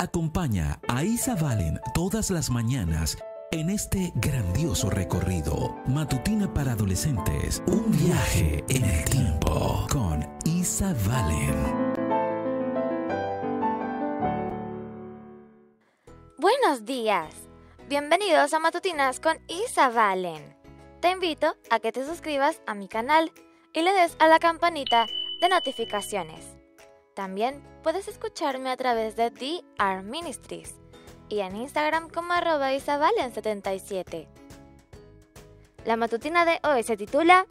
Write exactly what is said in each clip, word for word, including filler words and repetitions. Acompaña a Isa Valen todas las mañanas en este grandioso recorrido. Matutina para adolescentes. Un viaje en el tiempo con Isa Valen. Buenos días. Bienvenidos a Matutinas con Isa Valen. Te invito a que te suscribas a mi canal y le des a la campanita de notificaciones. También puedes escucharme a través de D R Ministries y en Instagram como arroba isavalen setenta y siete. La matutina de hoy se titula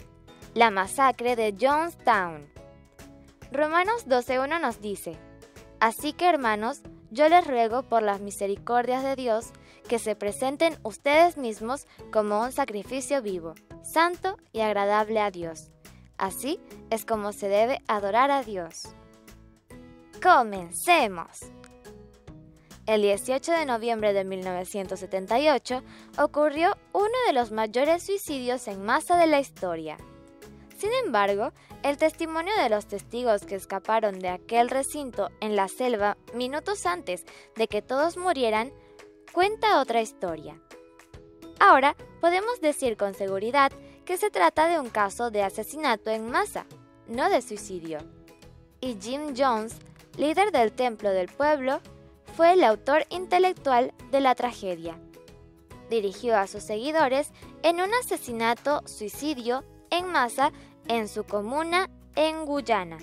La masacre de Jonestown. Romanos doce uno nos dice: Así que, hermanos, yo les ruego por las misericordias de Dios que se presenten ustedes mismos como un sacrificio vivo, santo y agradable a Dios. Así es como se debe adorar a Dios. ¡Comencemos! El dieciocho de noviembre de mil novecientos setenta y ocho ocurrió uno de los mayores suicidios en masa de la historia. Sin embargo, el testimonio de los testigos que escaparon de aquel recinto en la selva minutos antes de que todos murieran cuenta otra historia. Ahora podemos decir con seguridad que se trata de un caso de asesinato en masa, no de suicidio. Y Jim Jones, líder del Templo del Pueblo, fue el autor intelectual de la tragedia. Dirigió a sus seguidores en un asesinato-suicidio en masa en su comuna en Guyana,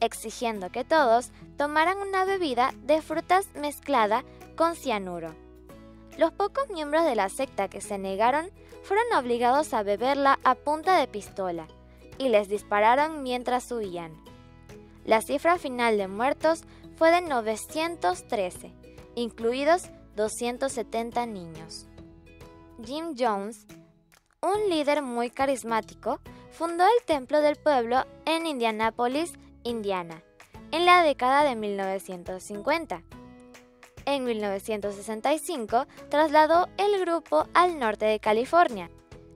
exigiendo que todos tomaran una bebida de frutas mezclada con cianuro. Los pocos miembros de la secta que se negaron fueron obligados a beberla a punta de pistola y les dispararon mientras huían. La cifra final de muertos fue de novecientos trece, incluidos doscientos setenta niños. Jim Jones, un líder muy carismático, fundó el Templo del Pueblo en Indianápolis, Indiana, en la década de mil novecientos cincuenta. En mil novecientos sesenta y cinco trasladó el grupo al norte de California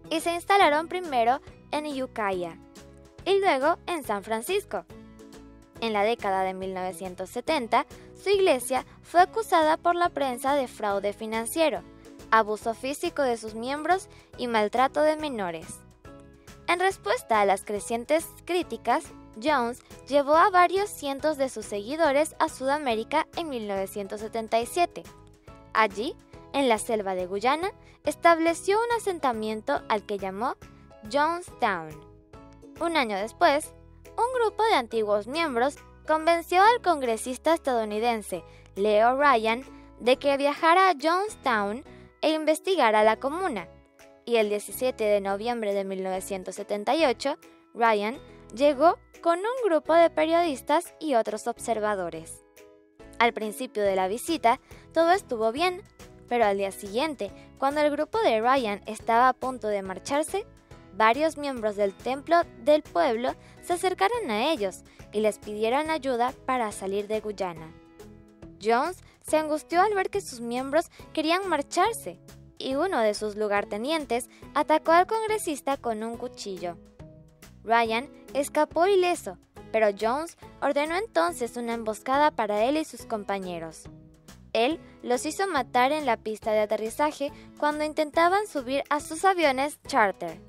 y se instalaron primero en Ukiah y luego en San Francisco. En la década de mil novecientos setenta, su iglesia fue acusada por la prensa de fraude financiero, abuso físico de sus miembros y maltrato de menores. En respuesta a las crecientes críticas, Jones llevó a varios cientos de sus seguidores a Sudamérica en mil novecientos setenta y siete. Allí, en la selva de Guyana, estableció un asentamiento al que llamó Jonestown. Un año después, un grupo de antiguos miembros convenció al congresista estadounidense Leo Ryan de que viajara a Jonestown e investigara la comuna, y el diecisiete de noviembre de mil novecientos setenta y ocho, Ryan llegó con un grupo de periodistas y otros observadores. Al principio de la visita, todo estuvo bien, pero al día siguiente, cuando el grupo de Ryan estaba a punto de marcharse, varios miembros del Templo del Pueblo se acercaron a ellos y les pidieron ayuda para salir de Guyana. Jones se angustió al ver que sus miembros querían marcharse, y uno de sus lugartenientes atacó al congresista con un cuchillo. Ryan escapó ileso, pero Jones ordenó entonces una emboscada para él y sus compañeros. Él los hizo matar en la pista de aterrizaje cuando intentaban subir a sus aviones charter.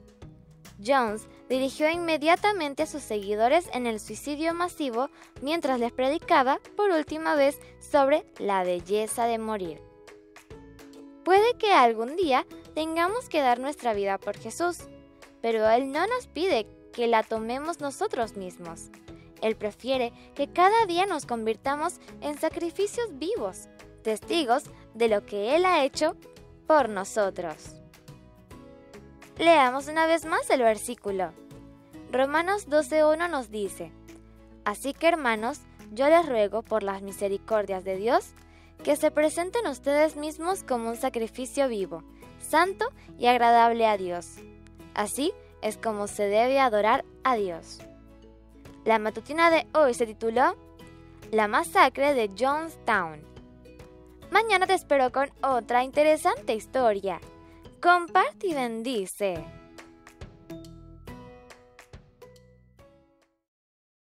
Jones dirigió inmediatamente a sus seguidores en el suicidio masivo mientras les predicaba por última vez sobre la belleza de morir. Puede que algún día tengamos que dar nuestra vida por Jesús, pero Él no nos pide que la tomemos nosotros mismos. Él prefiere que cada día nos convirtamos en sacrificios vivos, testigos de lo que Él ha hecho por nosotros. Leamos una vez más el versículo. Romanos doce uno nos dice: Así que, hermanos, yo les ruego por las misericordias de Dios que se presenten ustedes mismos como un sacrificio vivo, santo y agradable a Dios. Así es como se debe adorar a Dios. La matutina de hoy se tituló La masacre de Jonestown. Mañana te espero con otra interesante historia. Comparte y bendice.